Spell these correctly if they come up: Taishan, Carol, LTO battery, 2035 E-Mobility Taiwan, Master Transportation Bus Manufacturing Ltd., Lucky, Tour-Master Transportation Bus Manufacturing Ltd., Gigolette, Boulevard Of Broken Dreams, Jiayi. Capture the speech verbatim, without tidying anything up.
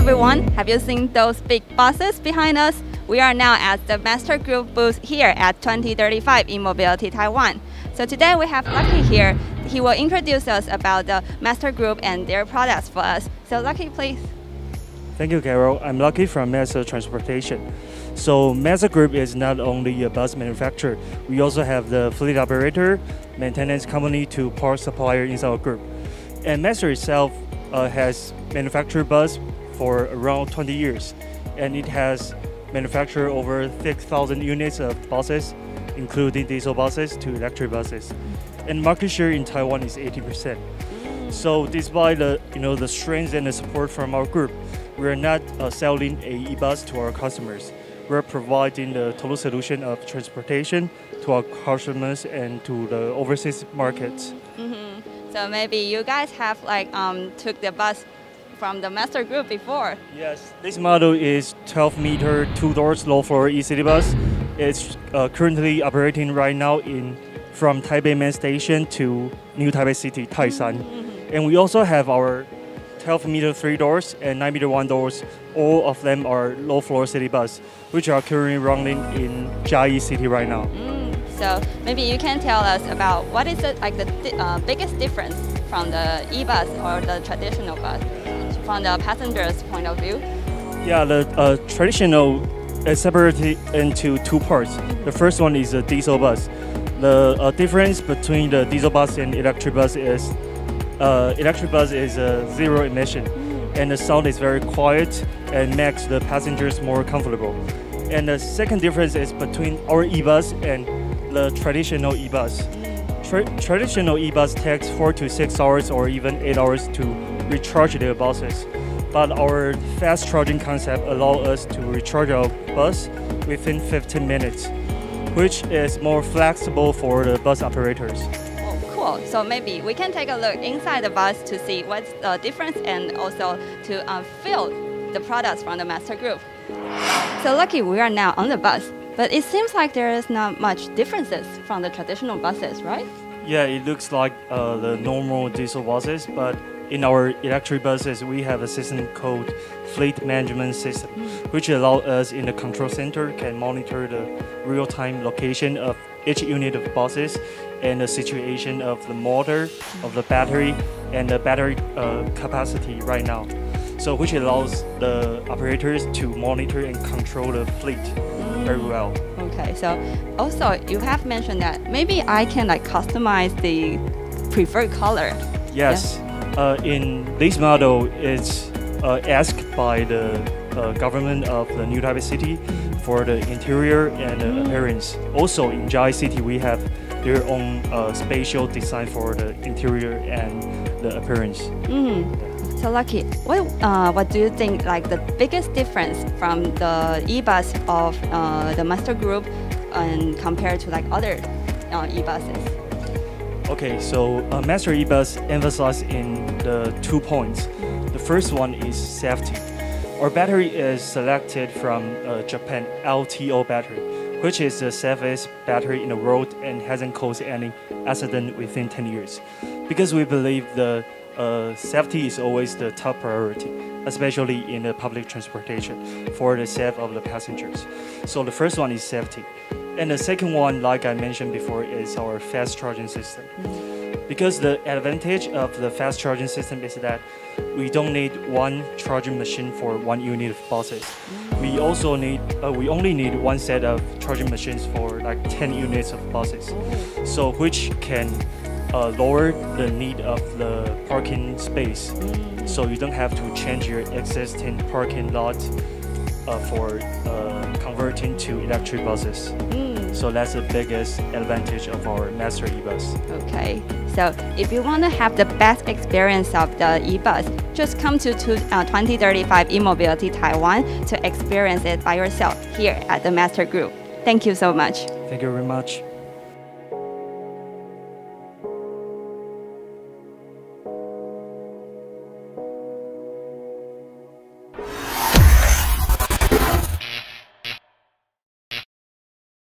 everyone! Have you seen those big buses behind us? We are now at the Master Group booth here at twenty thirty-five E-Mobility Taiwan. So today we have Lucky here. He will introduce us about the Master Group and their products for us. So Lucky, please. Thank you, Carol. I'm Lucky from Master Transportation. So Master Group is not only a bus manufacturer. We also have the fleet operator, maintenance company to part supplier inside our group. And Master itself uh, has manufactured bus for around twenty years, and it has manufacture over six thousand units of buses, including diesel buses to electric buses. And market share in Taiwan is eighty percent. So despite the, you know, the strength and the support from our group, we are not uh, selling a e-bus to our customers. We're providing the total solution of transportation to our customers and to the overseas markets. Mm-hmm. So maybe you guys have like um, took the bus from the Master Group before. Yes, this model is twelve meter, two doors, low floor e-city bus. It's uh, currently operating right now in from Taipei Main Station to New Taipei City, Taishan. Mm-hmm. And we also have our twelve meter three doors and nine meter one doors. All of them are low floor city bus, which are currently running in Jiayi City right now. Mm. So maybe you can tell us about what is the, like the uh, biggest difference from the e-bus or the traditional bus, from the passenger's point of view? Yeah, the uh, traditional is separated into two parts. The first one is a diesel bus. The uh, difference between the diesel bus and electric bus is uh, electric bus is uh, zero emission, and the sound is very quiet and makes the passengers more comfortable. And the second difference is between our e-bus and the traditional e-bus. Tra traditional e-bus takes four to six hours or even eight hours to recharge their buses, but our fast charging concept allows us to recharge our bus within fifteen minutes, which is more flexible for the bus operators. Oh, cool! So maybe we can take a look inside the bus to see what's the difference and also to uh, feel the products from the Master Group. So Lucky, we are now on the bus, but it seems like there is not much differences from the traditional buses, right? Yeah, it looks like uh, the normal diesel buses, but in our electric buses, we have a system called Fleet Management System, which allows us in the control center can monitor the real-time location of each unit of buses and the situation of the motor, of the battery, and the battery uh, capacity right now. So which allows the operators to monitor and control the fleet very well. Okay, so also you have mentioned that maybe I can like customize the preferred color. Yes. Yeah. Uh, in this model, it's uh, asked by the uh, government of the New Taipei City for the interior and uh, appearance. Also, in Jiayi City, we have their own uh, spatial design for the interior and the appearance. Mm-hmm. So Lucky, what uh, what do you think? Like the biggest difference from the e-bus of uh, the Master Group and compared to like other uh, e-buses? Okay, so uh, Master e-bus emphasizes in the two points. The first one is safety. Our battery is selected from uh, Japan L T O battery, which is the safest battery in the world and hasn't caused any accident within ten years. Because we believe the uh, safety is always the top priority, especially in the public transportation for the safety of the passengers. So the first one is safety. And the second one, like I mentioned before, is our fast charging system. Because the advantage of the fast charging system is that we don't need one charging machine for one unit of buses. We also need, uh, we only need one set of charging machines for like ten units of buses. So which can uh, lower the need of the parking space. So you don't have to change your existing parking lot Uh, for uh, converting to electric buses. Mm. So that's the biggest advantage of our Master e-bus. Okay, so if you want to have the best experience of the e-bus, just come to, to uh, twenty thirty-five E-Mobility Taiwan to experience it by yourself here at the Master Group. Thank you so much. Thank you very much.